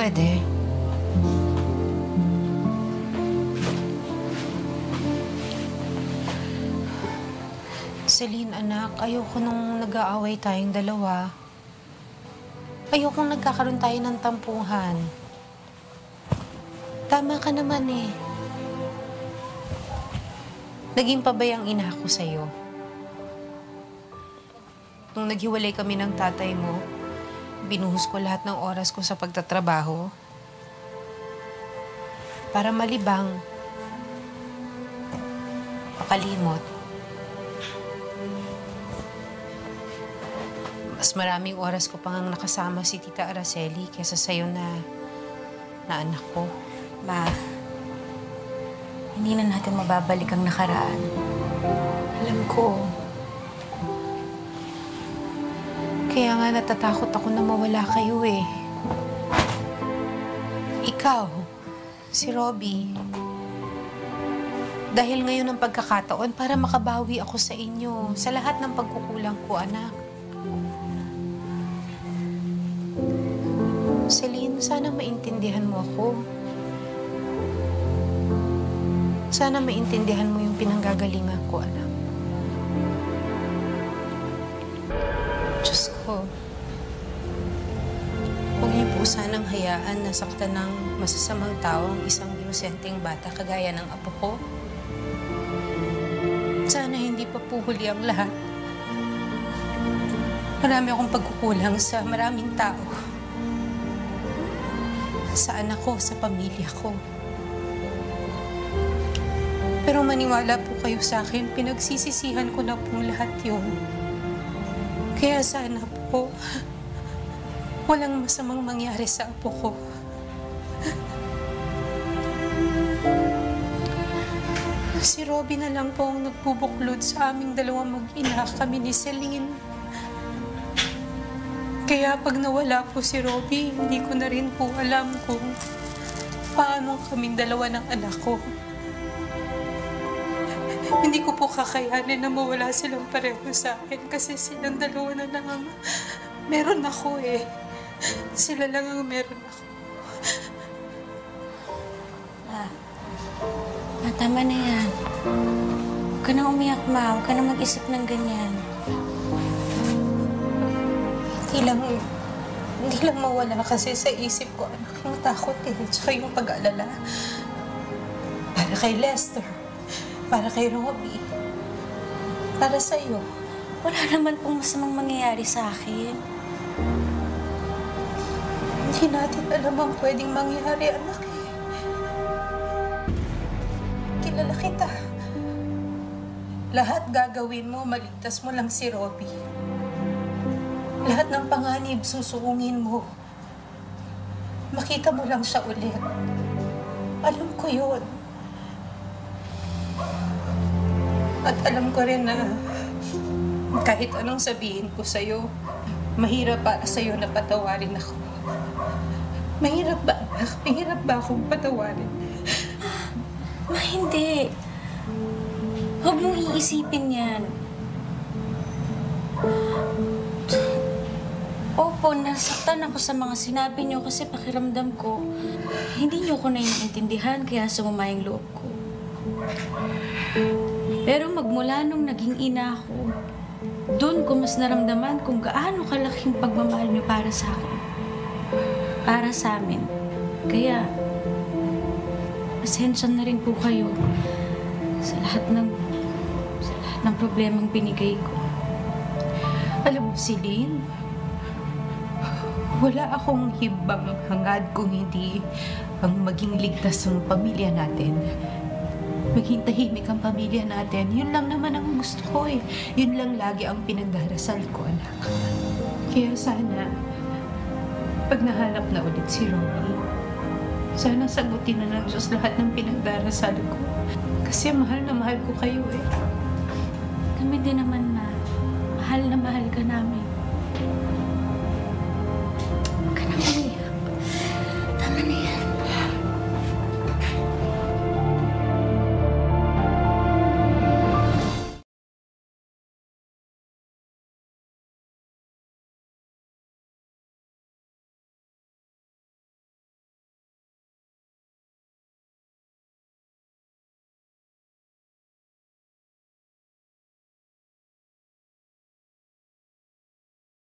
Pwede. Celine, anak, ayoko nung nag-aaway tayong dalawa. Ayokong nagkakaroon tayo ng tampuhan. Tama ka naman eh. Naging pabayang ina ako sa'yo. Nung naghiwalay kami ng tatay mo, binuhos ko lahat ng oras ko sa pagtatrabaho para malibang, makalimot. Mas maraming oras ko pang nakasama si Tita Araceli kaysa sa'yo na anak ko. Ma, hindi na natin mababalik ang nakaraan. Alam ko. Kaya nga natatakot ako na mawala kayo eh. Ikaw, si Robbie. Dahil ngayon ang pagkakataon para makabawi ako sa inyo sa lahat ng pagkukulang ko, anak. Celine, sana maintindihan mo ako. Sana maintindihan mo yung pinanggagalingan ko, anak. Diyos ko, huwag niyo po sanang hayaan na saktan ng masasamang tao ang isang inosenteng bata kagaya ng apo ko. Sana hindi pa po huli ang lahat. Marami akong pagkukulang sa maraming tao. Sa anak ko, sa pamilya ko. Pero maniwala po kayo sa akin, pinagsisisihan ko na pong lahat yun. Kaya sana po, walang masamang mangyari sa apo ko. Si Robbie na lang po ang nagbubuklod sa aming dalawang mag-ina, kami ni Celine. Kaya pag nawala po si Robbie, hindi ko na rin po alam kung paano kaming dalawa ng anak ko. Hindi ko po kakayanin na mawala silang pareho sa akin kasi silang dalawa na lang ang meron ako eh. Sila lang ang meron ako. Ma, tama na yan. Huwag ka na umiyak, ma. Huwag ka na mag-isip ng ganyan. Hindi lang mawala kasi sa isip ko, anak, ang takot eh. Tsaka yung pag-alala. Para kay Lester. Para kay Robbie. Para sa'yo. Wala naman pong masamang mangyayari sa akin. Hindi natin alam ang pwedeng mangyari, anak eh. Kilala kita. Lahat gagawin mo, maligtas mo lang si Robbie. Lahat ng panganib, susuungin mo. Makita mo lang siya ulit. Alam ko yun. At alam ko rin na kahit anong sabihin ko sa'yo, mahirap para sa'yo na patawarin ako. Mahirap ba? Mahirap ba akong patawarin? Ma, hindi. Huwag mong iisipin yan. Opo, nasaktan ako sa mga sinabi niyo kasi pakiramdam ko, hindi niyo ko naiintindihan kaya sumama yung loob ko. Pero magmula nung naging ina ako, doon ko mas naramdaman kung gaano kalaking pagmamahal niyo para sa akin. Para sa amin. Kaya, pasensya na rin po kayo sa lahat ng problemang binigay ko. Alam mo, Celine, wala akong hibang hangad kung hindi ang maging ligtas ang pamilya natin. Maging tahimik ang pamilya natin. Yun lang naman ang gusto ko eh. Yun lang lagi ang pinagdarasal ko, anak. Kaya sana, pag nahanap na ulit si Romy, sana sagutin na ng Diyos lahat ng pinagdarasal ko. Kasi mahal na mahal ko kayo eh. Kami din naman, ma. Mahal na mahal ka namin.